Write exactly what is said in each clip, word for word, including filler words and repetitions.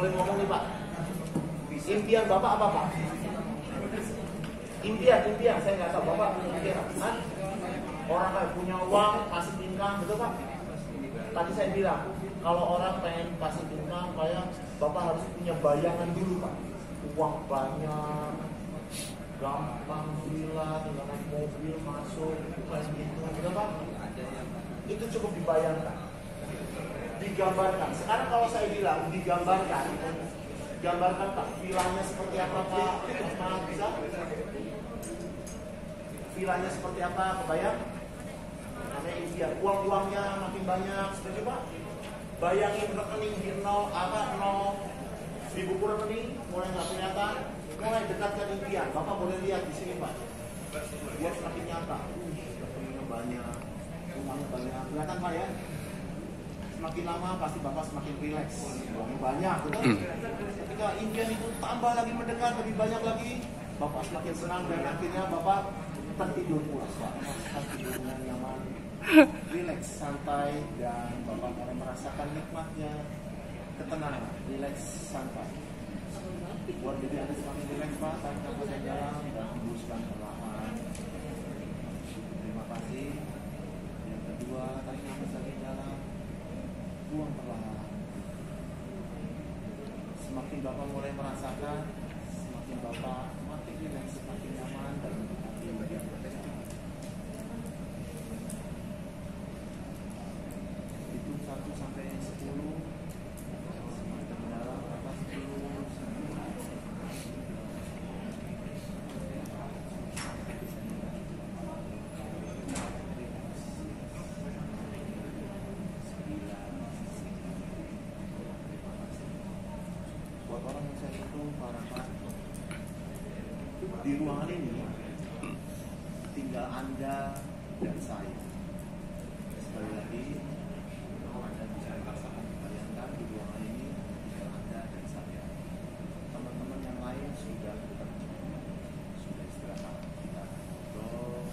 boleh ngomong nih Pak. Impian Bapak apa Pak? Impian, impian, saya nggak tahu Bapak punya impian. Hah? Orang kayak punya uang, kasih income, betul Pak? Tadi saya bilang, kalau orang pengen kasih income, kayak Bapak harus punya bayangan dulu Pak. Uang banyak, gampang villa, gampang mobil masuk, kayak gitu, betul Pak? Itu cukup dibayangkan. Digambarkan. Sekarang kalau saya bilang digambarkan, gambarkan Pak, vilanya seperti apa Pak? Mas bisa? Vilanya seperti apa? Kebayang? Namanya impian. Uang-uangnya makin banyak, setuju Pak? Bayangin rekening di nol apa nol di buku rekening mulai nggak kelihatan, mulai dekatkan impian. Bapak boleh lihat di sini Pak. Buat makin nyata. Rekeningnya banyak, uangnya banyak. Kelihatan Pak ya? Semakin lama pasti Bapak semakin rileks, uangnya banyak, betul? Ketika impian itu tambah lagi mendekat, lebih banyak lagi, Bapak semakin senang dan akhirnya Bapak tertidur pulas, Pak. Tertidur dengan nyaman, rileks, santai, dan Bapak akan merasakan nikmatnya ketenangan, rileks, santai. Buat diri Anda semakin rileks, Pak, tanpa bosan dalam dan hembuskan perlahan. Terima kasih. Yang kedua, tarik nafas lagi dalam. Buang perlahan. Semakin Bapak mulai merasakan, semakin Bapak semakin rileks, semakin nyaman dan menikmati bagian pertama. Hitung satu sampai sepuluh, semakin dalam atas sepuluh, sembilan. Di ruangan ini tinggal Anda dan saya. Sekali lagi, kalau Anda bisa merasakan bayangkan di ruangan ini tinggal Anda dan saya. Teman-teman yang lain sudah bekerja, sudah istirahat, kita ngobrol.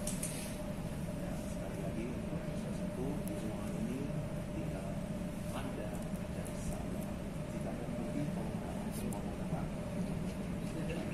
Dan sekali lagi untuk episode satu di ruangan ini tinggal Anda dan saya. Jika ada bukti pengetahuan semua mengatakan. Terima kasih.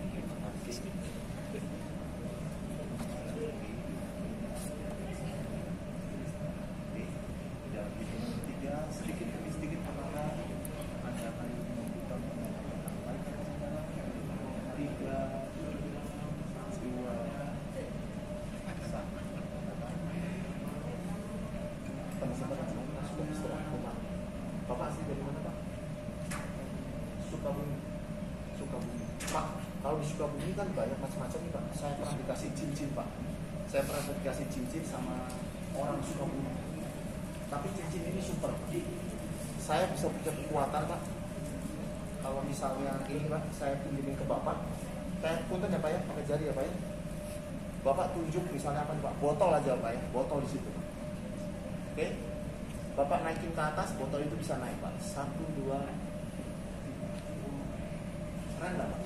Bapak sih dari mana Pak? Sukabumi. Sukabumi. Pak, kalau di Sukabumi kan banyak macam-macam nih Pak. Saya pernah dikasih cincin Pak. Saya pernah dikasih cincin sama orang Sukabumi. Tapi cincin ini super. Saya bisa punya kekuatan Pak. Kalau misalnya ini Pak, saya pinjemin ke Bapak. Saya punten ya Pak ya, pakai jari ya Pak ya. Bapak tunjuk misalnya apa Pak? Botol aja Pak ya, botol di situ. Oke? Okay? Bapak naikin ke atas, botol itu bisa naik Pak. Satu, dua, tiga. Keren nggak Pak?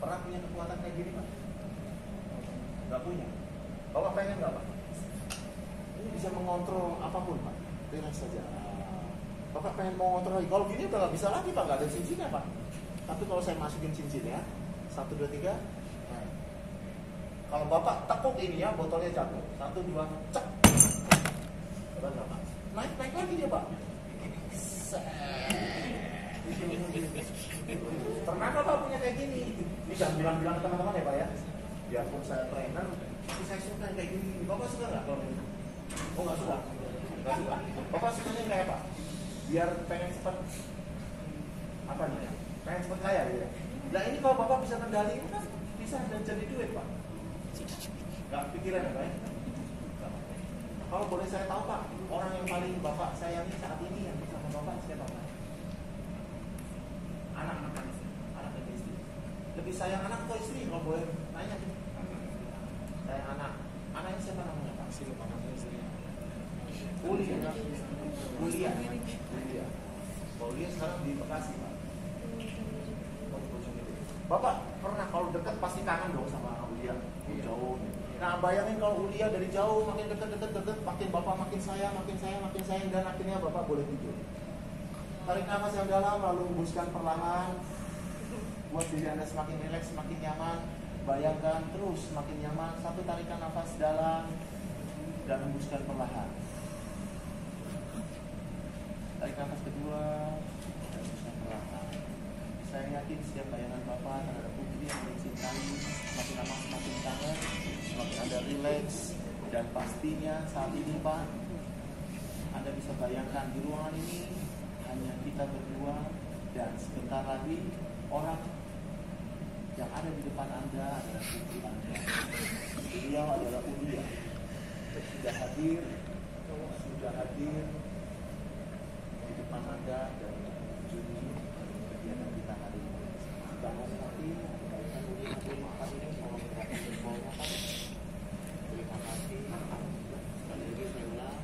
Pernah punya kekuatan kayak gini Pak? Nggak punya. Bapak pengen nggak Pak? Ini bisa mengontrol apapun Pak. Relax saja. Bapak pengen mau mengontrol lagi. Kalau gini udah nggak bisa lagi Pak, nggak ada cincinnya Pak. Tapi kalau saya masukin cincin ya, satu, dua, tiga. Kalau Bapak tekuk ini ya, botolnya jatuh. Satu, dua, cek. Naik, naik lagi dia Pak. Pernah nggak Pak punya kayak gini? Ini jangan bilang-bilang teman-teman ya Pak ya. Biarpun saya trainer, tapi saya suka kayak gini. Bapak suka nggak? Oh nggak suka? Nggak suka. Bapak sukanya kayak apa? Biar pengen cepat. Apa nih? Pengen cepat kaya dia. Nah ini kalau Bapak bisa kendali, kan bisa dan jadi duit Pak. Gak pikiran ya Pak ya? Kalau boleh saya tahu Pak, orang yang paling Bapak sayangi saat ini yang bersama Bapak siapa Pak? Anak, anak, anak dan istri. Lebih sayang anak atau istri? Kalau boleh tanya. Sayang anak. Anaknya siapa namanya Pak? Si lupa namanya istri. Uli ya Pak? Uli ya? Uli ya. Uli ya sekarang di Bekasi Pak. Bapak pernah kalau dekat pasti kangen dong sama Uli ya? Jauh. Nah, bayangin kalau kuliah dari jauh makin deket-deket, makin bapak makin sayang, makin sayang, makin sayang, dan akhirnya bapak boleh tidur. Tarik nafas yang dalam, lalu hembuskan perlahan. Buat diri Anda semakin rileks, semakin nyaman. Bayangkan terus semakin nyaman. Satu tarikan nafas dalam dan hembuskan perlahan. Tarik nafas kedua dan hembuskan perlahan. Saya yakin setiap bayangan bapak terhadap putri yang mencintai semakin lama semakin kangen, semakin Anda relax, dan pastinya saat ini Pak, Anda bisa bayangkan di ruangan ini hanya kita berdua, dan sebentar lagi orang yang ada di depan Anda adalah putri Anda. Beliau adalah Ulia. Sudah hadir, sudah hadir di depan Anda dan mengunjungi kegiatan kita hari ini. Kita menghormati, kita menghormati, terima kasih terima kasih sekali lagi saya ulang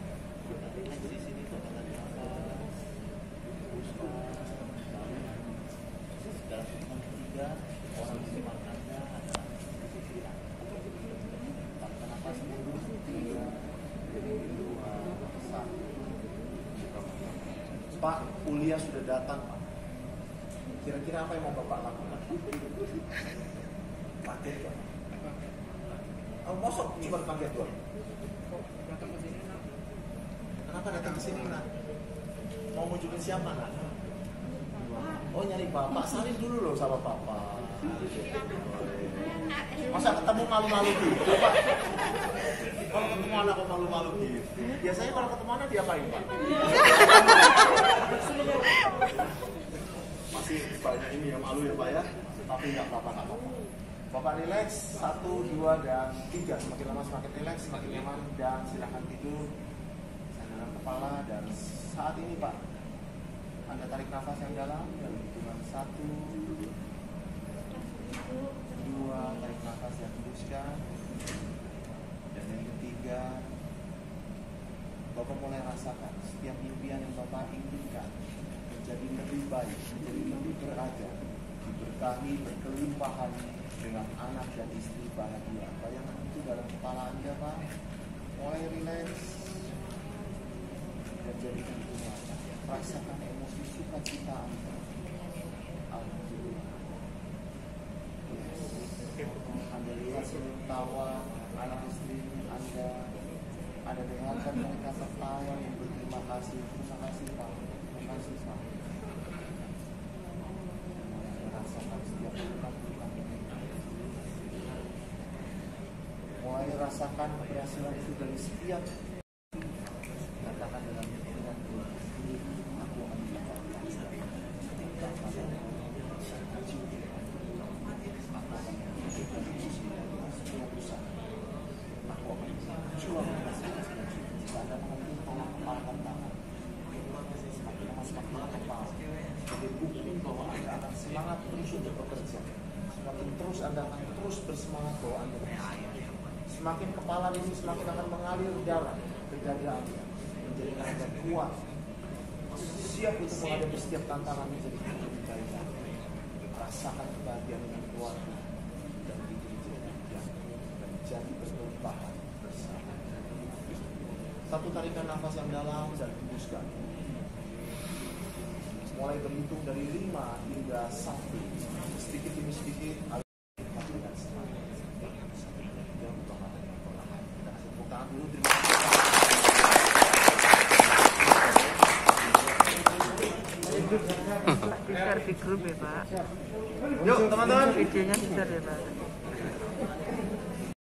bertandingan di sini kepada nafas usaha dalam dalam segmen ketiga orang di depan Anda adalah putri Anda. Tanpa nafas mundur tiga dua satu. Pak, kuliah sudah datang Pak. Kira-kira apa yang mau Bapak lakukan? Pakai Pak. Oh, mosok cuma pakai doang. Datang ke sini nak? Kenapa datang ke sini nak? Mau munculin siapa nak? Oh, nyari Bapak. Salin dulu loh sama Bapak. Masa ketemu malu-malu gitu Pak? Kalau ketemu anak kok malu-malu gitu? Biasanya kalau ketemu anak diapain Pak? Masih banyak ini yang malu ya Pak ya, tapi nggak apa-apa. Bapak relax, satu, dua, dan tiga. Semakin lama semakin relax, semakin nyaman, dan silahkan tidur sandaran kepala. Dan saat ini Pak, Anda tarik nafas yang dalam dan hitungan satu, dua, tarik nafas yang hembuskan. Dan yang ketiga, Bapak mulai rasakan setiap impian yang Bapak inginkan menjadi lebih baik, menjadi lebih berada, diberkahi, berkelimpahan dengan anak dan istri bahagia. Bayangan itu dalam kepala Anda Pak. Mulai relax dan jadikan itu nyata. Rasakan emosi sukacita Anda. Alhamdulillah. Anda lihat senyum tawa anak istri Anda. Anda dengarkan mereka tertawa yang berterima kasih. Terima kasih Pak. Terima kasih Pak. Rasakan setiap kali. Mulai rasakan keberhasilan itu dari setiap katakan dalam pikiran aku akan semangat terus untuk bekerja. Semakin terus Anda akan terus bersemangat bahwa Anda semakin kepala ini semakin akan mengalir darah ke dada Anda, menjadi Anda kuat, siap untuk menghadapi setiap tantangan, menjadi lebih baik. Rasakan kebahagiaan dengan keluarga dan diri-diri Anda dan jadi berkelimpahan bersama. Satu tarikan nafas yang dalam dan hembuskan. Mulai berhitung dari lima hingga satu, sedikit demi sedikit. Besar di grup ya Pak. Yuk teman-teman, videonya besar ya Pak.